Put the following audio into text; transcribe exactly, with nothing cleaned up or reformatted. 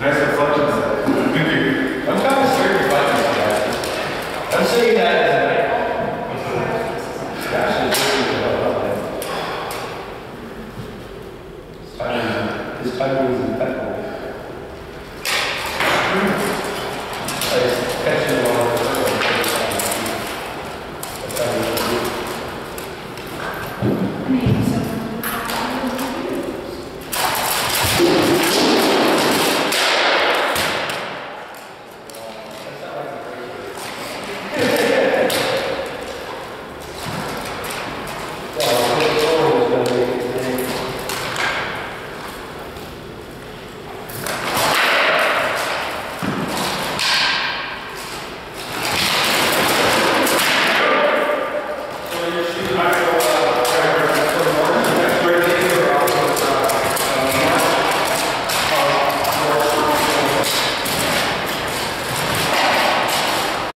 Nice.